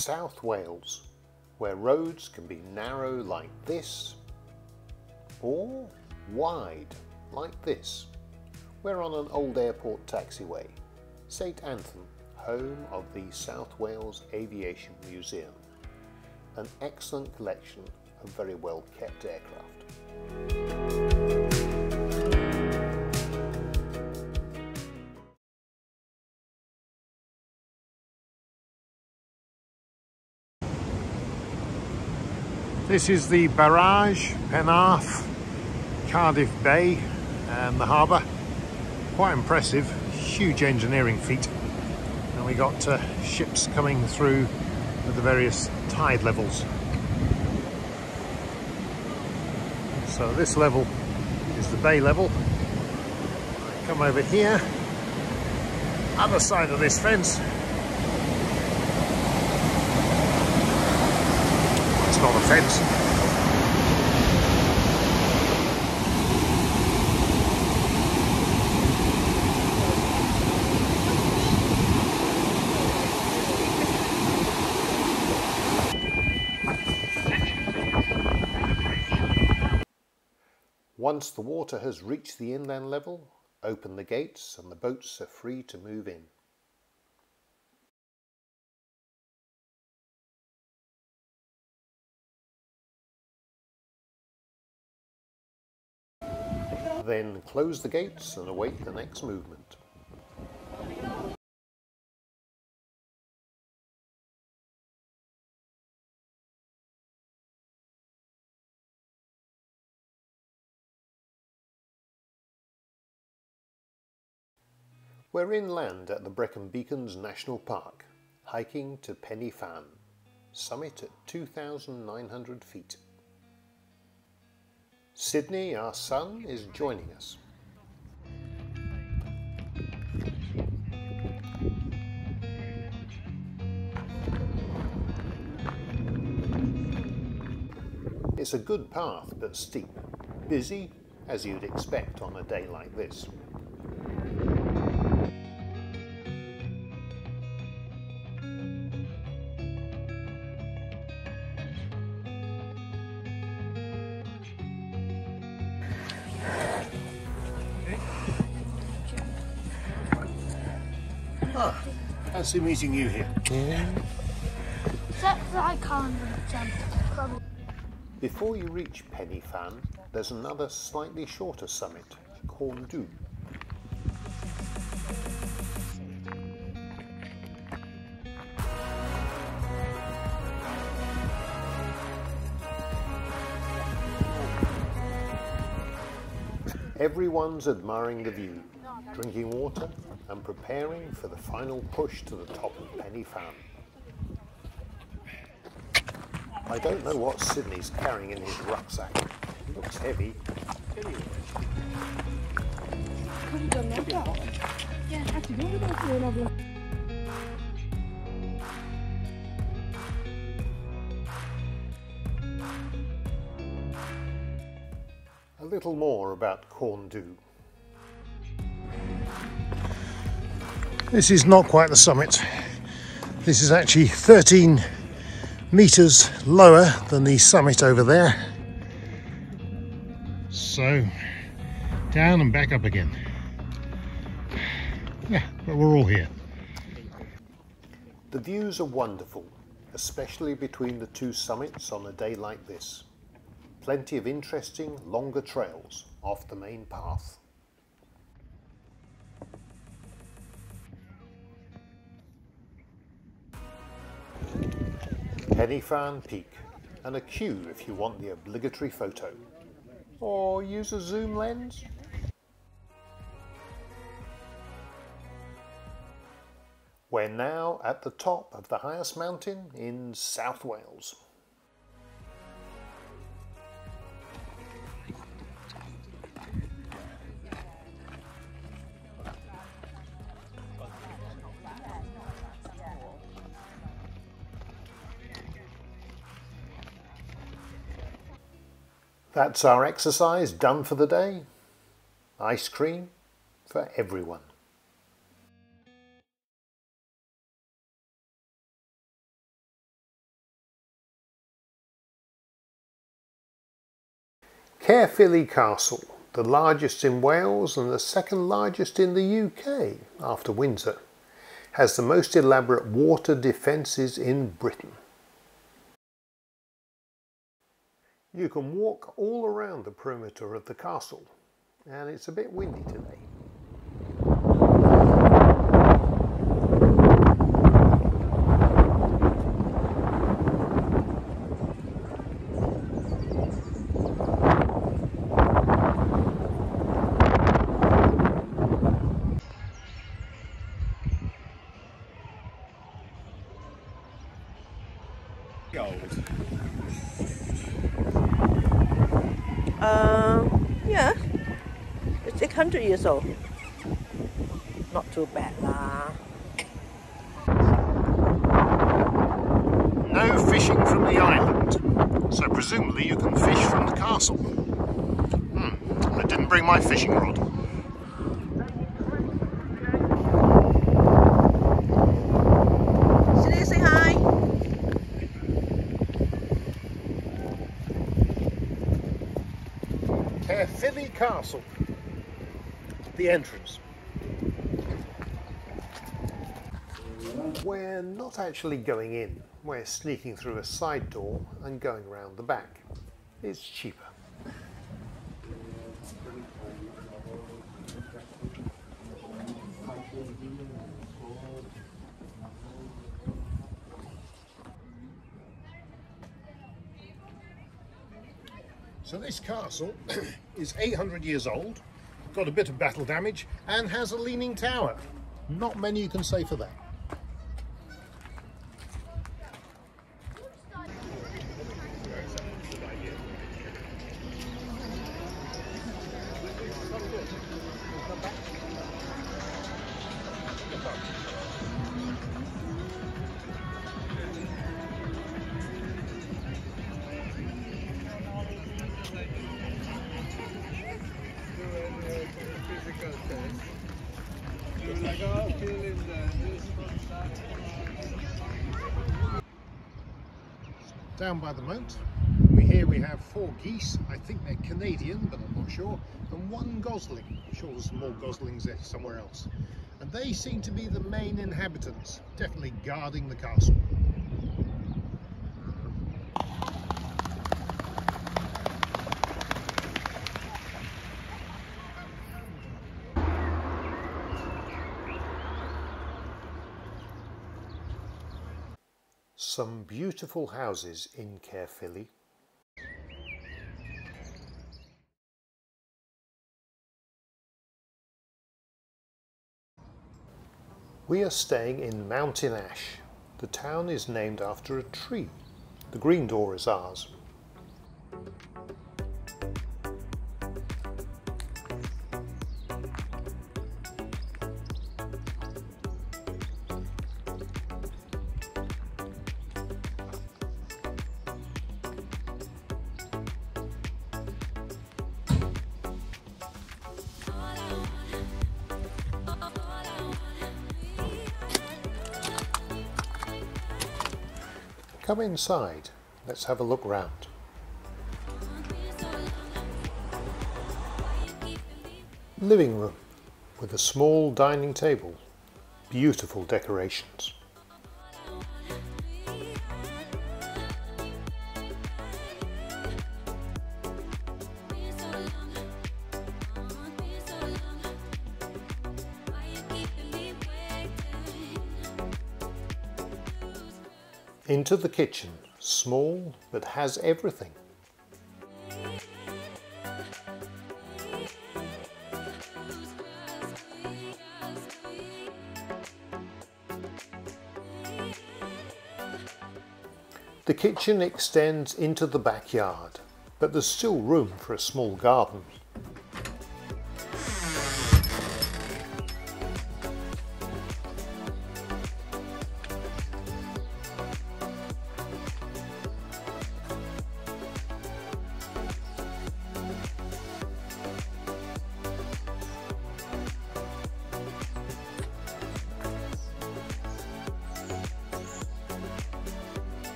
South Wales, where roads can be narrow like this, or wide like this. We're on an old airport taxiway, St Anthony, home of the South Wales Aviation Museum, an excellent collection of very well kept aircraft. This is the barrage, Penarth, Cardiff Bay and the harbour. Quite impressive, huge engineering feat. And we got ships coming through at the various tide levels. So this level is the bay level. I come over here, other side of this fence. Not a fence. Once the water has reached the inland level, open the gates and the boats are free to move in. Then close the gates and await the next movement. We're inland at the Brecon Beacons National Park, hiking to Pen y Fan, summit at 2,900 feet. Sydney, our son, is joining us. It's a good path, but steep, busy, as you'd expect on a day like this. Fancy meeting you here. Yeah. Except that I can't jump. Before you reach Pen y Fan, there's another slightly shorter summit, Corn Du. Everyone's admiring the view, drinking water and preparing for the final push to the top of Pen y Fan. I don't know what Sydney's carrying in his rucksack. It looks heavy. A little more about Corn Du. This is not quite the summit. This is actually 13 meters lower than the summit over there. So down and back up again. Yeah, but we're all here. The views are wonderful, especially between the two summits on a day like this. Plenty of interesting longer trails off the main path. Pen y Fan Peak, and a queue if you want the obligatory photo, or use a zoom lens. We're now at the top of the highest mountain in South Wales. That's our exercise done for the day. Ice cream for everyone. Caerphilly Castle, the largest in Wales and the second largest in the UK after Windsor, has the most elaborate water defences in Britain. You can walk all around the perimeter of the castle, and it's a bit windy today. Yeah, it's 800 years old. Not too bad lah. No fishing from the island, so presumably you can fish from the castle. I didn't bring my fishing rod. Caerphilly Castle, the entrance. We're not actually going in, we're sneaking through a side door and going round the back. It's cheaper. So this castle is 800 years old, got a bit of battle damage, and has a leaning tower. Not many you can say for that. Down by the moat, here we have 4 geese. I think they're Canadian, but I'm not sure, and 1 gosling. I'm sure there's some more goslings there somewhere else. And they seem to be the main inhabitants, definitely guarding the castle. Some beautiful houses in Caerphilly. We are staying in Mountain Ash. The town is named after a tree. The green door is ours. Come inside, let's have a look round. Living room with a small dining table, beautiful decorations. Into the kitchen, small but has everything. The kitchen extends into the backyard, but there's still room for a small garden.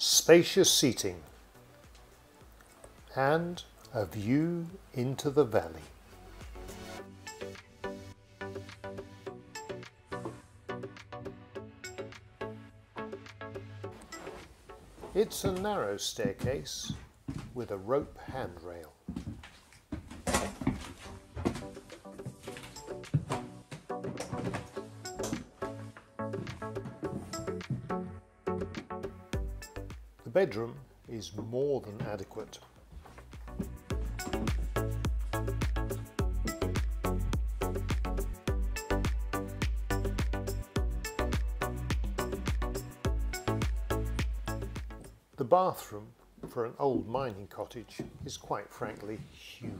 Spacious seating. and a view into the valley. It's a narrow staircase with a rope handrail. The bedroom is more than adequate. The bathroom for an old mining cottage is quite frankly huge.